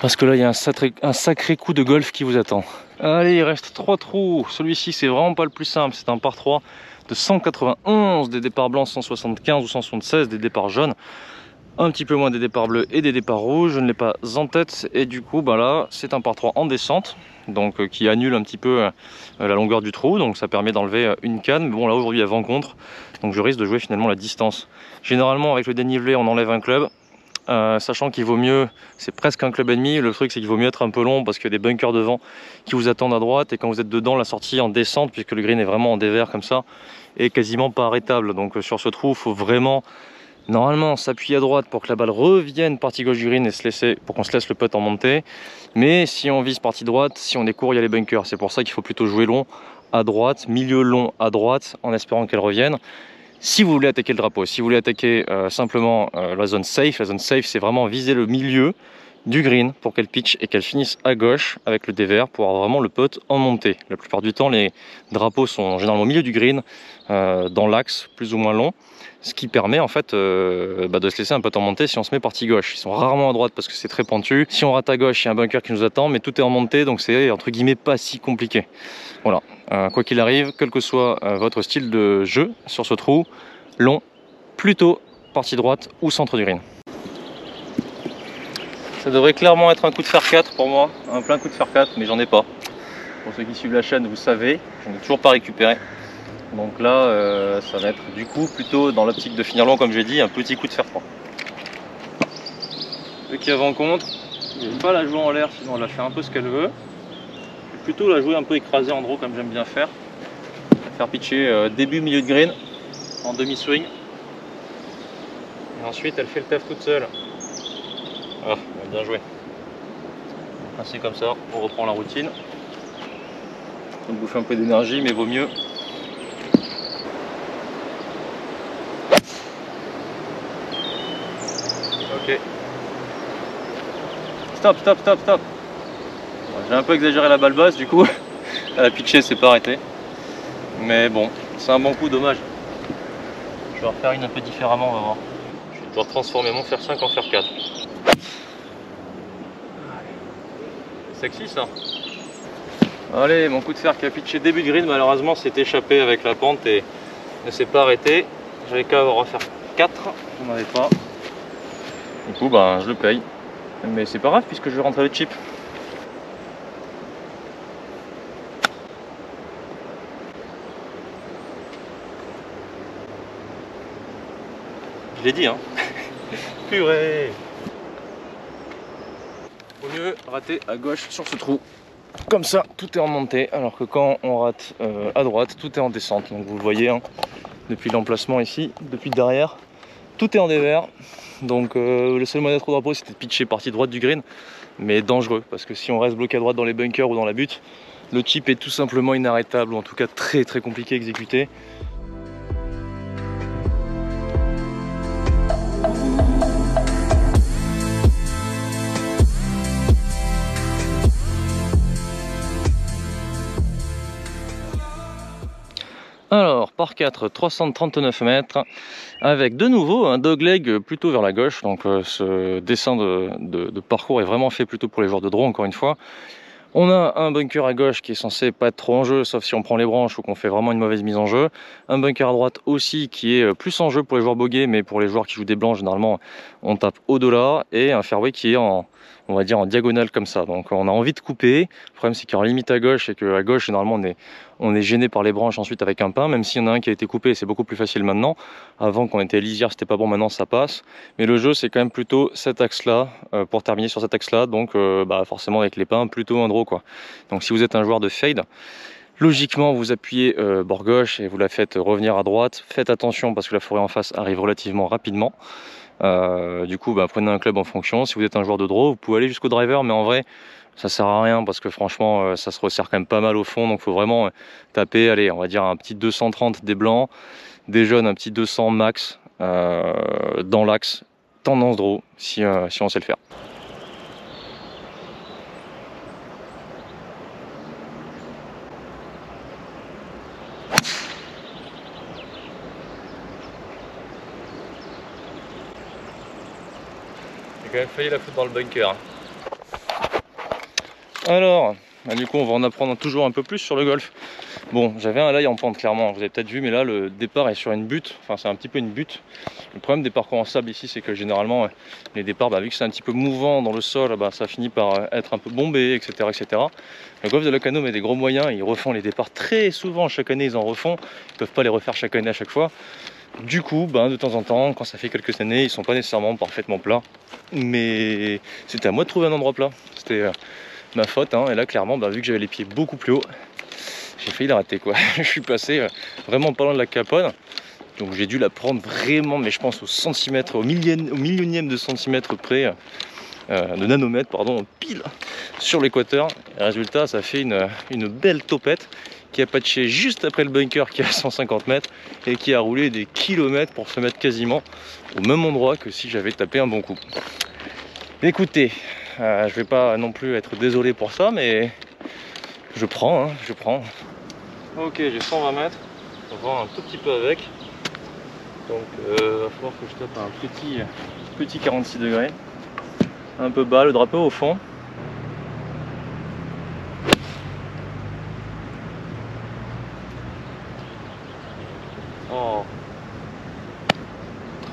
Parce que là, il y a un sacré, un sacré coup de golf qui vous attend. Allez, il reste trois trous. Celui-ci, c'est vraiment pas le plus simple. C'est un par trois de cent quatre-vingt-onze, des départs blancs cent soixante-quinze ou cent soixante-seize, des départs jaunes. Un petit peu moins des départs bleus et des départs rouges, je ne l'ai pas en tête. Et du coup, bah là, c'est un par trois en descente, donc euh, qui annule un petit peu euh, la longueur du trou. Donc ça permet d'enlever euh, une canne. Mais bon, là aujourd'hui, il y a vent contre, donc je risque de jouer finalement la distance. Généralement, avec le dénivelé, on enlève un club. Euh, sachant qu'il vaut mieux, c'est presque un club ennemi. Le truc, c'est qu'il vaut mieux être un peu long parce qu'il y a des bunkers devant qui vous attendent à droite, et quand vous êtes dedans, la sortie en descente, puisque le green est vraiment en dévers comme ça, est quasiment pas arrêtable. Donc euh, sur ce trou, il faut vraiment normalement s'appuyer à droite pour que la balle revienne partie gauche du green et se laisser, pour qu'on se laisse le putt en montée. Mais si on vise partie droite, si on est court, il y a les bunkers. C'est pour ça qu'il faut plutôt jouer long à droite, milieu long à droite, en espérant qu'elle revienne. Si vous voulez attaquer le drapeau, si vous voulez attaquer euh, simplement euh, la zone safe, la zone safe, c'est vraiment viser le milieu du green pour qu'elle pitch et qu'elle finisse à gauche avec le dévers pour avoir vraiment le putt en montée. La plupart du temps, les drapeaux sont généralement au milieu du green, euh, dans l'axe plus ou moins long, ce qui permet en fait euh, bah, de se laisser un putt en montée si on se met partie gauche. Ils sont rarement à droite parce que c'est très pentu. Si on rate à gauche, il y a un bunker qui nous attend, mais tout est en montée, donc c'est entre guillemets pas si compliqué. Voilà, euh, quoi qu'il arrive, quel que soit euh, votre style de jeu sur ce trou, long, plutôt partie droite ou centre du green. Ça devrait clairement être un coup de fer quatre pour moi, un plein coup de fer quatre, mais j'en ai pas. Pour ceux qui suivent la chaîne, vous savez, je n'ai toujours pas récupéré. Donc là, euh, ça va être du coup plutôt dans l'optique de finir long, comme j'ai dit, un petit coup de fer trois. Ceux qui avant contre, je ne vais pas la jouer en l'air, sinon elle va faire un peu ce qu'elle veut. Je vais plutôt la jouer un peu écrasée en draw, comme j'aime bien faire. Faire pitcher euh, début, milieu de green, en demi-swing. Et ensuite, elle fait le taf toute seule. Ah, bien joué. Ainsi comme ça, on reprend la routine. On bouffe un peu d'énergie, mais vaut mieux. Ok. Stop, stop, stop, stop. Bon, j'ai un peu exagéré la balle basse, du coup. Elle a pitché, c'est pas arrêté. Mais bon, c'est un bon coup, dommage. Je vais refaire une un peu différemment, on va voir. Je vais devoir transformer mon fer cinq en fer quatre. Sexy ça. Allez, mon coup de fer qui a pitché début de green, malheureusement s'est échappé avec la pente et ne s'est pas arrêté. J'avais qu'à avoir à faire quatre, on n'avait pas. Du coup, ben, je le paye. Mais c'est pas grave puisque je vais rentrer le chip. Je l'ai dit, hein. Purée! Mieux rater à gauche sur ce trou, comme ça tout est en montée, alors que quand on rate euh, à droite, tout est en descente. Donc vous le voyez, hein, depuis l'emplacement ici, depuis derrière, tout est en dévers. Donc euh, le seul moyen d'être au drapeau, c'était de pitcher partie droite du green, mais dangereux parce que si on reste bloqué à droite dans les bunkers ou dans la butte, le chip est tout simplement inarrêtable, ou en tout cas très très compliqué à exécuter. Alors, par quatre, trois cent trente-neuf mètres, avec de nouveau un dogleg plutôt vers la gauche. Donc euh, ce dessin de, de, de parcours est vraiment fait plutôt pour les joueurs de draw, encore une fois. On a un bunker à gauche qui est censé pas être trop en jeu, sauf si on prend les branches ou qu'on fait vraiment une mauvaise mise en jeu. Un bunker à droite aussi qui est plus en jeu pour les joueurs bogués, mais pour les joueurs qui jouent des blancs, généralement, on tape au-delà. Et un fairway qui est en, on va dire, en diagonale comme ça. Donc on a envie de couper. Le problème, c'est qu'il y a une limite à gauche et qu'à gauche, généralement, on est, on est gêné par les branches ensuite avec un pin. Même s'il y en a un qui a été coupé, c'est beaucoup plus facile maintenant. Avant, qu'on était lisière, c'était pas bon, maintenant ça passe. Mais le jeu, c'est quand même plutôt cet axe-là, euh, pour terminer sur cet axe-là. Donc euh, bah, forcément, avec les pins, plutôt un draw, quoi. Donc si vous êtes un joueur de fade, logiquement vous appuyez euh, bord gauche et vous la faites revenir à droite. Faites attention parce que la forêt en face arrive relativement rapidement. Euh, du coup, bah, prenez un club en fonction. Si vous êtes un joueur de draw, vous pouvez aller jusqu'au driver, mais en vrai ça sert à rien parce que franchement euh, ça se resserre quand même pas mal au fond. Donc faut vraiment euh, taper, allez, on va dire un petit deux cent trente des blancs, des jaunes un petit deux cents max, euh, dans l'axe tendance draw si, euh, si on sait le faire. J'ai quand même failli la foutre dans le bunker. Alors, bah du coup on va en apprendre toujours un peu plus sur le golf. Bon, j'avais un lie en pente clairement, vous avez peut-être vu, mais là le départ est sur une butte, enfin c'est un petit peu une butte. Le problème des parcours en sable ici, c'est que généralement les départs, bah, vu que c'est un petit peu mouvant dans le sol, bah, ça finit par être un peu bombé, et cetera et cetera. Le golf de Lacanau met des gros moyens, ils refont les départs très souvent, chaque année ils en refont, ils ne peuvent pas les refaire chaque année à chaque fois. Du coup, ben, de temps en temps, quand ça fait quelques années, ils ne sont pas nécessairement parfaitement plats. Mais c'était à moi de trouver un endroit plat. C'était euh, ma faute. Hein. Et là, clairement, ben, vu que j'avais les pieds beaucoup plus hauts, j'ai failli l'arrêter, quoi. Je suis passé euh, vraiment pas loin de la capone. Donc j'ai dû la prendre vraiment, mais je pense au centimètre, au, million, au millionième de centimètre près, euh, de nanomètre, pardon, pile sur l'équateur. Résultat, ça fait une, une belle topette qui a patché juste après le bunker qui est à cent cinquante mètres et qui a roulé des kilomètres pour se mettre quasiment au même endroit que si j'avais tapé un bon coup. Écoutez, euh, je vais pas non plus être désolé pour ça, mais je prends, hein, je prends. Ok, j'ai cent vingt mètres, on va un tout petit peu avec. Donc il euh, va falloir que je tape un petit, petit quarante-six degrés, un peu bas, le drapeau au fond.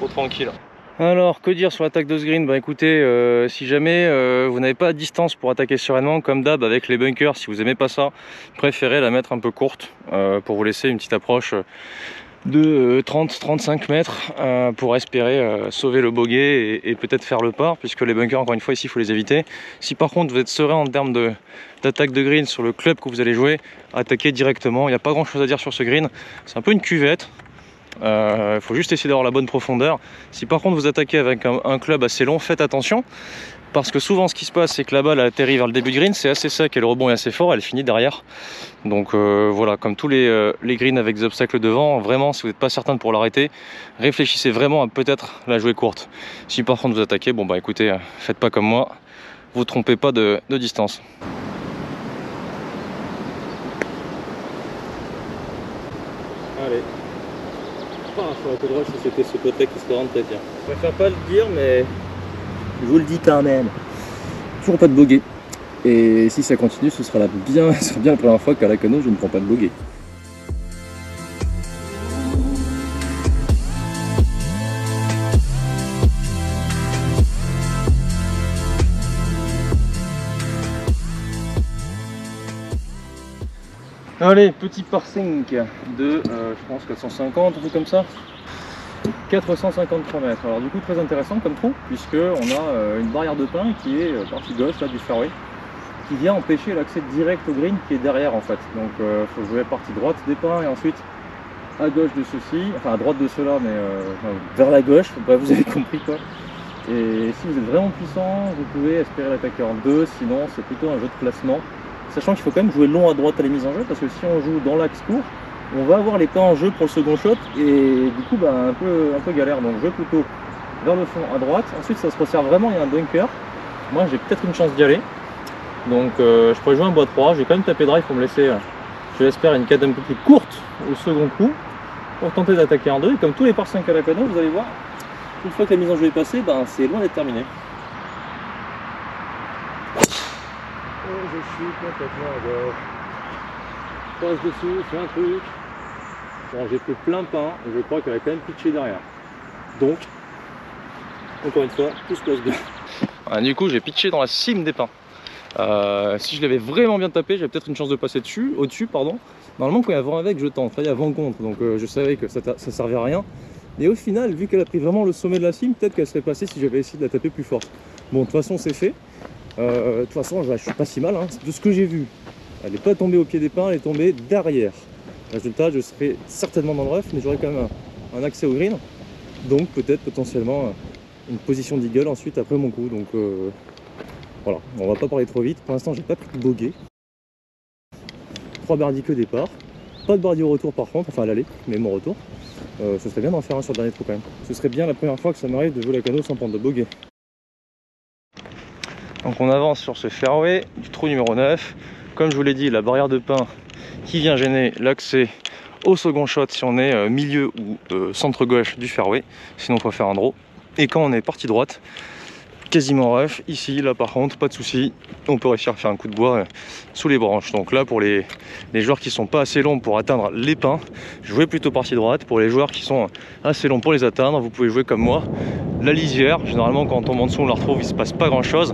Tranquille. Alors que dire sur l'attaque de ce green? Bah écoutez, euh, si jamais euh, vous n'avez pas à distance pour attaquer sereinement, comme d'hab avec les bunkers, si vous aimez pas ça, préférez la mettre un peu courte euh, pour vous laisser une petite approche de trente à trente-cinq mètres euh, pour espérer euh, sauver le bogey et, et peut-être faire le par, puisque les bunkers, encore une fois, ici il faut les éviter. Si par contre vous êtes serein en termes de d'attaque de green sur le club que vous allez jouer, attaquez directement. Il n'y a pas grand chose à dire sur ce green, c'est un peu une cuvette. Il euh, faut juste essayer d'avoir la bonne profondeur. Si par contre vous attaquez avec un, un club assez long, faites attention, parce que souvent ce qui se passe, c'est que la balle atterrit vers le début de green, c'est assez sec et le rebond est assez fort, elle finit derrière. Donc euh, voilà, comme tous les, euh, les greens avec des obstacles devant, vraiment si vous n'êtes pas certain pour l'arrêter, réfléchissez vraiment à peut-être la jouer courte. Si par contre vous attaquez, bon bah écoutez, euh, faites pas comme moi, vous trompez pas de, de distance. Allez. Sur la côte droite, si c'était ce côté qui se rentrait, tiens. Je préfère pas le dire, mais je vous le dis quand même. Toujours pas de bogey. Et si ça continue, ce sera la bien, ce sera bien la première fois qu'à Lacanau, je ne prends pas de bogey. Allez, petit parsing de, euh, je pense, quatre cent cinquante, un truc comme ça, quatre cent cinquante-trois mètres. Alors du coup, très intéressant comme trou, puisque on a euh, une barrière de pin qui est euh, partie gauche là, du fairway, qui vient empêcher l'accès direct au green qui est derrière en fait. Donc il euh, faut jouer à partie droite des pins et ensuite à gauche de ceux-ci, enfin à droite de ceux-là, mais euh, enfin, vers la gauche, bah, vous avez compris quoi. Et si vous êtes vraiment puissant, vous pouvez espérer l'attaquer en deux, sinon c'est plutôt un jeu de placement. Sachant qu'il faut quand même jouer long à droite à la mise en jeu, parce que si on joue dans l'axe court, on va avoir les pins en jeu pour le second shot, et du coup, bah, un, peu, un peu galère. Donc, jouer plutôt vers le fond à droite. Ensuite, ça se resserre vraiment, il y a un bunker. Moi, j'ai peut-être une chance d'y aller. Donc, euh, je pourrais jouer un bois trois. Je vais quand même taper drive pour me laisser, euh, je l'espère, une cadence un peu plus courte au second coup, pour tenter d'attaquer en deux. Et comme tous les par cinq à Lacanau, vous allez voir, une fois que la mise en jeu est passée, bah, c'est loin d'être terminé. Je suis complètement à gauche. Je passe dessus, c'est un truc. Bon, j'ai pris plein pain et je crois qu'elle a quand même pitché derrière. Donc, encore une fois, tout se passe bien. Ah, du coup, j'ai pitché dans la cime des pins. Euh, si je l'avais vraiment bien tapé, j'avais peut-être une chance de passer dessus, au-dessus, pardon. Normalement, quand il y a vent avec, je tente. Là, il y a vent contre, donc euh, je savais que ça ne servait à rien. Et au final, vu qu'elle a pris vraiment le sommet de la cime, peut-être qu'elle serait passée si j'avais essayé de la taper plus forte. Bon, de toute façon, c'est fait. Euh, de toute façon, je suis pas si mal, hein. De ce que j'ai vu, elle n'est pas tombée au pied des pins, elle est tombée derrière. Résultat, je serai certainement dans le rough, mais j'aurai quand même un, un accès au green, donc peut-être potentiellement une position d'eagle ensuite après mon coup. Donc euh, voilà, on va pas parler trop vite. Pour l'instant, j'ai pas pris de bogey. Trois birdies que départ, pas de birdie au retour par contre, enfin à l'aller, mais mon retour. Euh, ce serait bien d'en faire un sur le dernier trou quand même. Ce serait bien la première fois que ça m'arrive de jouer Lacanau sans prendre de bogey. Donc on avance sur ce fairway du trou numéro neuf. Comme je vous l'ai dit, la barrière de pin qui vient gêner l'accès au second shot si on est milieu ou euh, centre gauche du fairway, sinon on peut faire un draw. Et quand on est partie droite, quasiment rough, ici, là par contre, pas de souci, on peut réussir à faire un coup de bois euh, sous les branches. Donc là, pour les, les joueurs qui sont pas assez longs pour atteindre les pins, jouez plutôt partie droite. Pour les joueurs qui sont assez longs pour les atteindre, vous pouvez jouer comme moi, la lisière. Généralement, quand on tombe en dessous, on la retrouve, il se passe pas grand chose.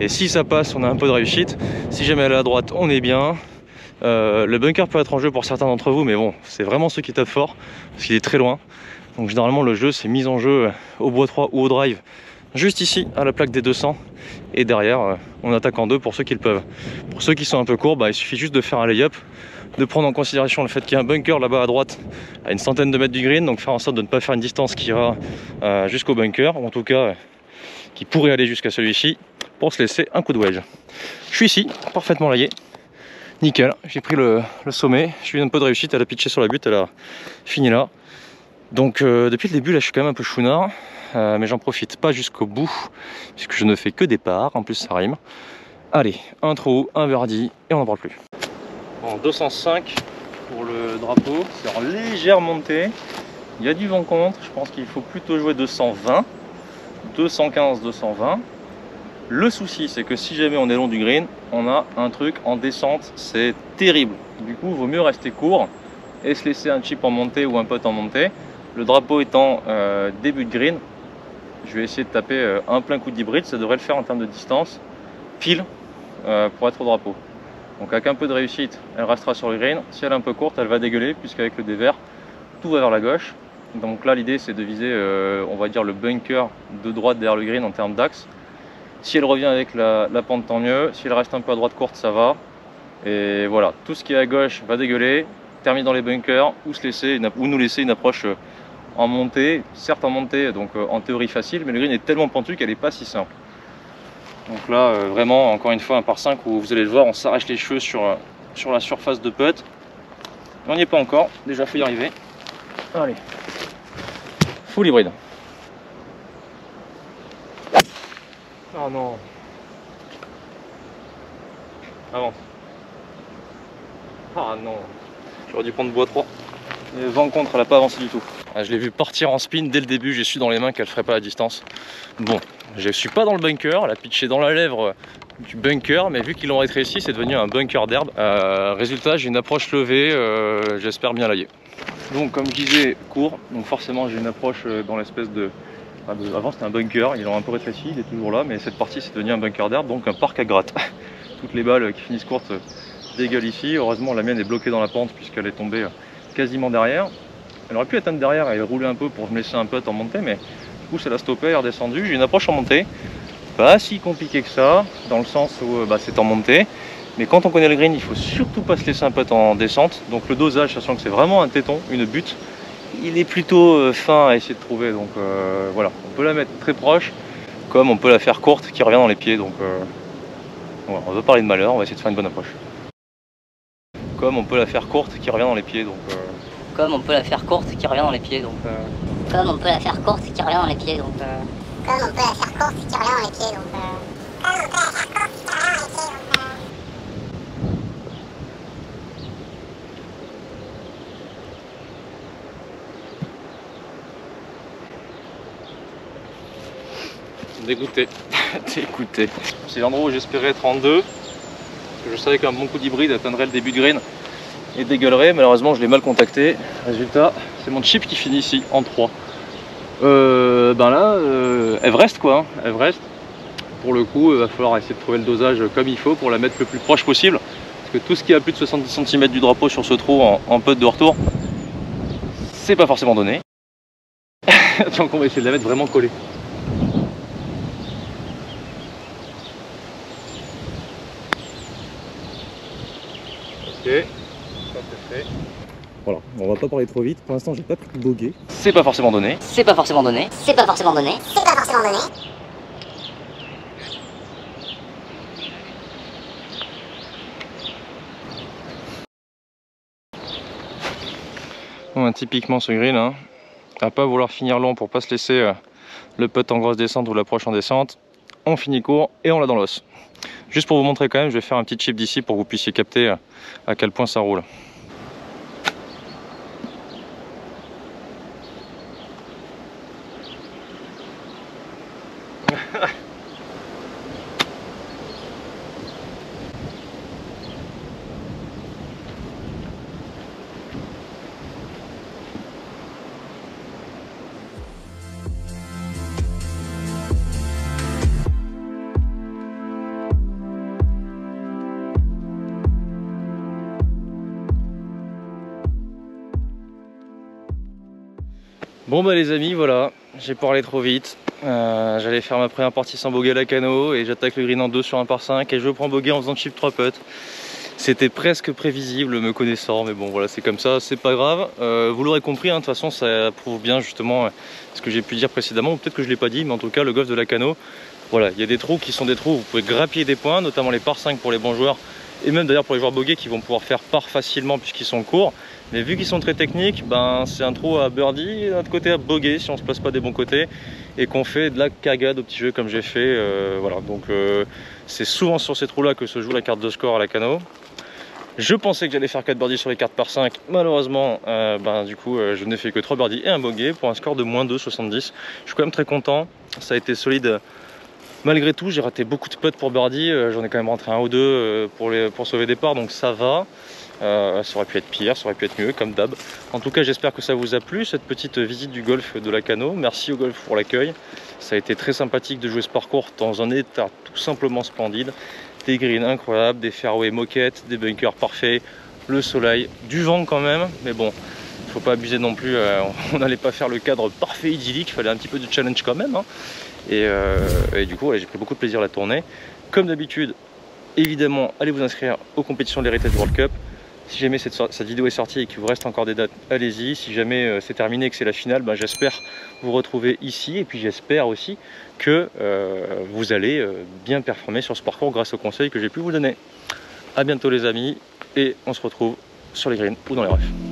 Et si ça passe, on a un peu de réussite. Si jamais elle est à droite, on est bien. Euh, le bunker peut être en jeu pour certains d'entre vous, mais bon, c'est vraiment ceux qui tapent fort, parce qu'il est très loin. Donc généralement le jeu c'est mise en jeu au bois trois ou au drive, juste ici à la plaque des deux cents, et derrière on attaque en deux pour ceux qui le peuvent. Pour ceux qui sont un peu courts, bah, il suffit juste de faire un lay-up, de prendre en considération le fait qu'il y a un bunker là-bas à droite à une centaine de mètres du green, donc faire en sorte de ne pas faire une distance qui ira euh, jusqu'au bunker, ou en tout cas euh, qui pourrait aller jusqu'à celui-ci, pour se laisser un coup de wedge. Je suis ici, parfaitement layé. Nickel, j'ai pris le, le sommet, j'ai eu un peu de réussite, elle a pitché sur la butte, elle a fini là. Donc euh, depuis le début là je suis quand même un peu chounard, euh, mais j'en profite pas jusqu'au bout, puisque je ne fais que des parts, en plus ça rime. Allez, un trou, un birdie, et on n'en parle plus. Bon, deux cent cinq pour le drapeau, c'est en légère montée, il y a du vent contre, je pense qu'il faut plutôt jouer deux cent vingt, deux cent quinze, deux cent vingt. Le souci, c'est que si jamais on est long du green, on a un truc en descente, c'est terrible. Du coup, il vaut mieux rester court et se laisser un chip en montée ou un putt en montée. Le drapeau étant euh, début de green, je vais essayer de taper euh, un plein coup d'hybride. Ça devrait le faire en termes de distance, pile euh, pour être au drapeau. Donc avec un peu de réussite, elle restera sur le green. Si elle est un peu courte, elle va dégueuler, puisqu'avec le dévers, tout va vers la gauche. Donc là, l'idée, c'est de viser, euh, on va dire, le bunker de droite derrière le green en termes d'axe. Si elle revient avec la, la pente, tant mieux. Si elle reste un peu à droite courte, ça va. Et voilà, tout ce qui est à gauche va dégueuler. Terminer dans les bunkers ou, se laisser une, ou nous laisser une approche en montée. Certes en montée, donc en théorie facile, mais le green est tellement pentu qu'elle n'est pas si simple. Donc là, euh, vraiment, encore une fois, un par cinq où vous allez le voir, on s'arrache les cheveux sur, sur la surface de putt. On n'y est pas encore, déjà faut y arriver. Allez, full hybride. Oh non. Avance. Ah non. J'aurais dû prendre bois trois. Le vent contre, elle n'a pas avancé du tout. Ah, je l'ai vu partir en spin dès le début, j'ai su dans les mains qu'elle ne ferait pas la distance. Bon, je ne suis pas dans le bunker, elle a pitché dans la lèvre du bunker, mais vu qu'ils l'ont rétréci, c'est devenu un bunker d'herbe. Euh, résultat, j'ai une approche levée, euh, j'espère bien l'ailler. Donc comme je disais, court, donc forcément j'ai une approche dans l'espèce de... Avant c'était un bunker, ils l'ont un peu rétréci, il est toujours là, mais cette partie c'est devenu un bunker d'herbe, donc un parc à gratte. Toutes les balles qui finissent courtes dégueulent ici. Heureusement la mienne est bloquée dans la pente puisqu'elle est tombée quasiment derrière. Elle aurait pu atteindre derrière et rouler un peu pour me laisser un putt en montée, mais du coup ça l'a stoppée, elle est redescendue. J'ai une approche en montée, pas si compliquée que ça, dans le sens où bah, c'est en montée. Mais quand on connaît le green, il faut surtout pas se laisser un putt en descente. Donc le dosage, sachant que c'est vraiment un téton, une butte, il est plutôt fin à essayer de trouver, donc euh, voilà, on peut la mettre très proche comme on peut la faire courte qui revient dans les pieds, donc euh, voilà, on va parler de malheur, on va essayer de faire une bonne approche. Comme on peut la faire courte qui revient dans les pieds, donc euh, comme on peut la faire courte qui revient dans les pieds, donc euh, comme on peut la faire courte qui revient dans les pieds, donc euh, comme on peut la faire courte qui revient dans les pieds, donc euh, comme on peut la faire courte qui revient dans les pieds, donc euh, dégoûté, dégoûté. C'est l'endroit où j'espérais être en deux. Je savais qu'un bon coup d'hybride atteindrait le début de green et dégueulerait. Malheureusement, je l'ai mal contacté. Résultat, c'est mon chip qui finit ici en trois. Euh, ben là, euh, Everest quoi, hein, Everest. Pour le coup, il va falloir essayer de trouver le dosage comme il faut pour la mettre le plus proche possible. Parce que tout ce qui est à plus de soixante-dix centimètres du drapeau sur ce trou en, en putt de retour, c'est pas forcément donné. Donc on va essayer de la mettre vraiment collée. Okay. Ça, c'est fait. Voilà, on va pas parler trop vite. Pour l'instant, j'ai pas pris de bogey. C'est pas forcément donné. C'est pas forcément donné. C'est pas forcément donné. C'est pas forcément donné. Bon, bah, typiquement ce green, hein, à pas vouloir finir long pour pas se laisser euh, le putt en grosse descente ou l'approche en descente. On finit court et on l'a dans l'os. Juste pour vous montrer quand même, je vais faire un petit chip d'ici pour que vous puissiez capter euh, à quel point ça roule. Bon bah les amis, voilà, j'ai pas allé trop vite, euh, j'allais faire ma première partie sans bogey à Lacanau et j'attaque le green en deux sur un par cinq et je prends bogey en faisant chip trois putts. C'était presque prévisible me connaissant, mais bon voilà, c'est comme ça, c'est pas grave. Euh, vous l'aurez compris, de hein, toute façon ça prouve bien justement ce que j'ai pu dire précédemment, ou peut-être que je l'ai pas dit, mais en tout cas le golf de Lacanau, voilà, il y a des trous qui sont des trous où vous pouvez grappiller des points, notamment les par cinq pour les bons joueurs. Et même d'ailleurs pour les joueurs bogey qui vont pouvoir faire part facilement puisqu'ils sont courts. Mais vu qu'ils sont très techniques, ben c'est un trou à birdie et d'un autre côté à bogey si on se place pas des bons côtés et qu'on fait de la cagade au petit jeu comme j'ai fait. Euh, voilà, donc euh, c'est souvent sur ces trous là que se joue la carte de score à Lacanau. Je pensais que j'allais faire quatre birdies sur les cartes par cinq. Malheureusement, euh, ben, du coup, euh, je n'ai fait que trois birdies et un bogey pour un score de moins deux virgule soixante-dix. Je suis quand même très content, ça a été solide. Malgré tout, j'ai raté beaucoup de putts pour birdie, euh, j'en ai quand même rentré un ou deux euh, pour, les, pour sauver des parts, donc ça va. Euh, ça aurait pu être pire, ça aurait pu être mieux, comme d'hab. En tout cas, j'espère que ça vous a plu, cette petite visite du golf de Lacanau. Merci au golf pour l'accueil. Ça a été très sympathique de jouer ce parcours dans un état tout simplement splendide. Des greens incroyables, des fairways moquettes, des bunkers parfaits, le soleil, du vent quand même, mais bon, faut pas abuser non plus, euh, on n'allait pas faire le cadre parfait idyllique, il fallait un petit peu de challenge quand même. Hein. Et, euh, et du coup, ouais, j'ai pris beaucoup de plaisir à la tournée. Comme d'habitude, évidemment, allez vous inscrire aux compétitions de l'Heritage World Cup. Si jamais cette, cette vidéo est sortie et qu'il vous reste encore des dates, allez-y. Si jamais euh, c'est terminé et que c'est la finale, ben, j'espère vous retrouver ici. Et puis j'espère aussi que euh, vous allez euh, bien performer sur ce parcours grâce aux conseils que j'ai pu vous donner. A bientôt les amis, et on se retrouve sur les greens ou dans les refs.